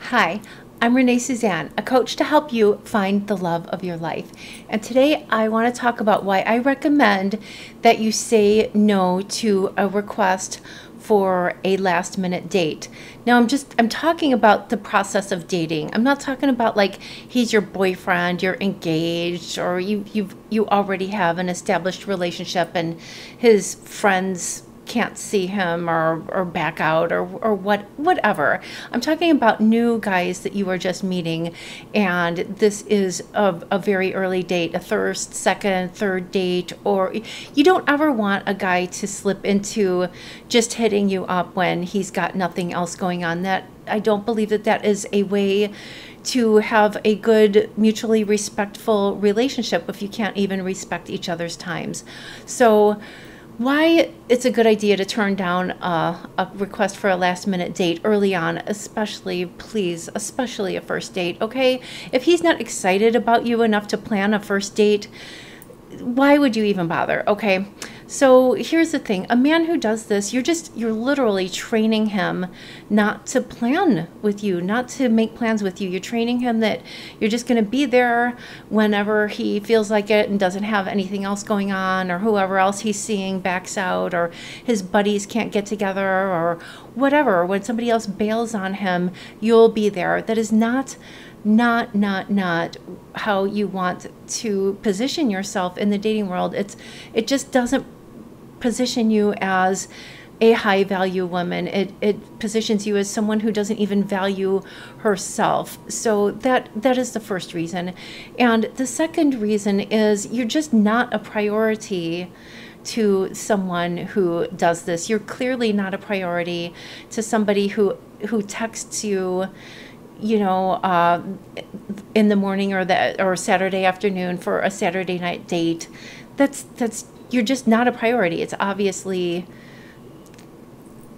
Hi, I'm Renee Suzanne, a coach to help you find the love of your life. And today I want to talk about why I recommend that you say no to a request for a last minute date. Now I'm talking about the process of dating. I'm not talking about like he's your boyfriend, you're engaged, or you already have an established relationship and his friends can't see him or back out or whatever. I'm talking about new guys that you are just meeting, and this is a very early date, a first, second, third date, or you don't ever want a guy to slip into just hitting you up when he's got nothing else going on. I don't believe that is a way to have a good, mutually respectful relationship if you can't even respect each other's times. So why it's a good idea to turn down a request for a last minute date early on, especially a first date, okay? If he's not excited about you enough to plan a first date, why would you even bother, okay? So here's the thing, a man who does this, you're literally training him not to plan with you, not to make plans with you. You're training him that you're just going to be there whenever he feels like it and doesn't have anything else going on, or whoever else he's seeing backs out, or his buddies can't get together, or whatever. When somebody else bails on him, you'll be there. That is not how you want to position yourself in the dating world. It just doesn't position you as a high value woman. It positions you as someone who doesn't even value herself. So that is the first reason. And the second reason is you're just not a priority to someone who does this. You're clearly not a priority to somebody who texts you, you know, in the morning or Saturday afternoon for a Saturday night date. You're just not a priority. It's obviously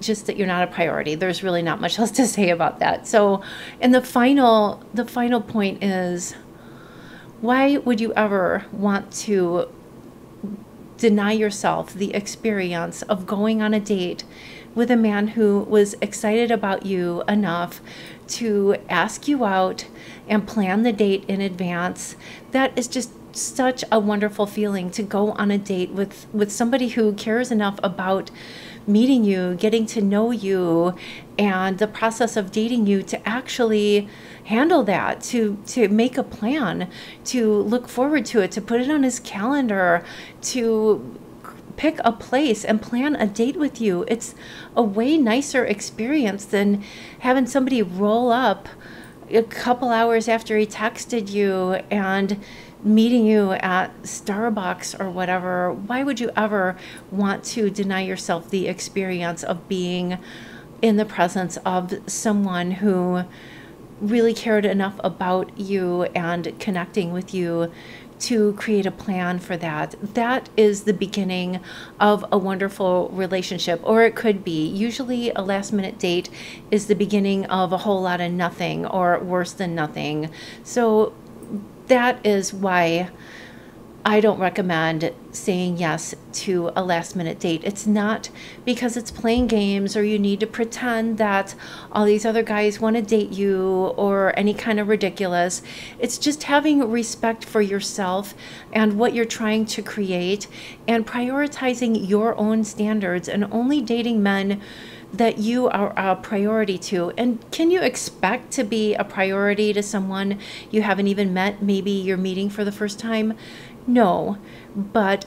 just that you're not a priority. There's really not much else to say about that. So, and the final point is, why would you ever want to deny yourself the experience of going on a date with a man who was excited about you enough to ask you out and plan the date in advance? That is just such a wonderful feeling, to go on a date with somebody who cares enough about meeting you, getting to know you, and the process of dating you, to actually handle that, to make a plan, to look forward to it, to put it on his calendar, to pick a place and plan a date with you. It's a way nicer experience than having somebody roll up a couple hours after he texted you and meeting you at Starbucks or whatever. Why would you ever want to deny yourself the experience of being in the presence of someone who really cared enough about you and connecting with you to create a plan for that? That is the beginning of a wonderful relationship, or it could be. Usually a last minute date is the beginning of a whole lot of nothing, or worse than nothing. So that is why I don't recommend saying yes to a last minute date. It's not because it's playing games, or you need to pretend that all these other guys want to date you, or any kind of ridiculous. It's just having respect for yourself and what you're trying to create, and prioritizing your own standards, and only dating men that you are a priority to. And can you expect to be a priority to someone you haven't even met? Maybe you're meeting for the first time? No, but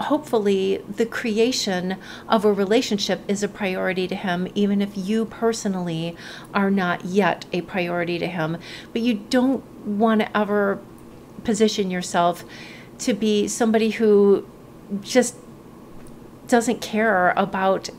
hopefully the creation of a relationship is a priority to him, even if you personally are not yet a priority to him. But you don't want to ever position yourself to be somebody who just doesn't care about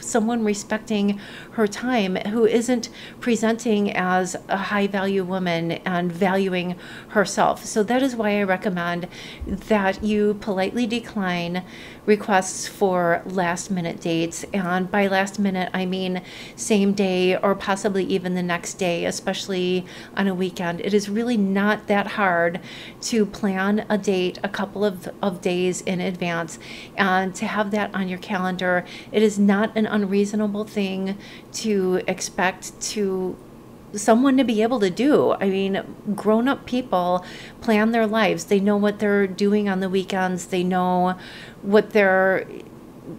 someone respecting her time, who isn't presenting as a high value woman and valuing herself. So that is why I recommend that you politely decline requests for last minute dates. And by last minute, I mean same day, or possibly even the next day, especially on a weekend. It is really not that hard to plan a date a couple of days in advance, and to have that on your calendar. It is not an unreasonable thing to expect to someone to be able to do. I mean, grown-up people plan their lives. They know what they're doing on the weekends. They know what they're...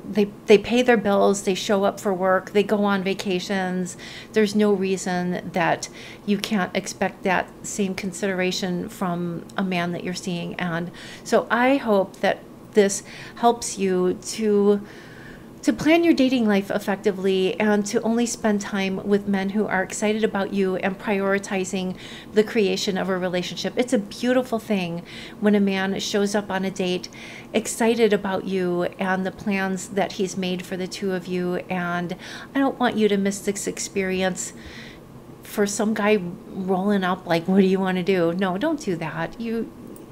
They pay their bills, they show up for work, they go on vacations. There's no reason that you can't expect that same consideration from a man that you're seeing. And so I hope that this helps you to plan your dating life effectively and to only spend time with men who are excited about you and prioritizing the creation of a relationship. It's a beautiful thing when a man shows up on a date excited about you and the plans that he's made for the two of you. And I don't want you to miss this experience for some guy rolling up like, what do you want to do? No, don't do that.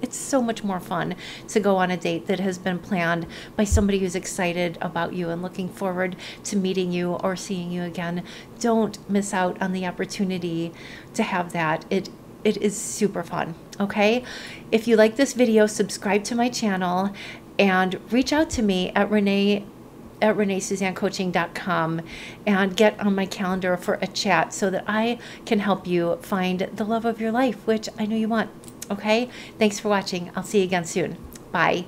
It's so much more fun to go on a date that has been planned by somebody who's excited about you and looking forward to meeting you or seeing you again. Don't miss out on the opportunity to have that. It is super fun, okay? If you like this video, subscribe to my channel and reach out to me at ReneeSuzanneCoaching.com and get on my calendar for a chat so that I can help you find the love of your life, which I know you want. Okay, thanks for watching. I'll see you again soon. Bye.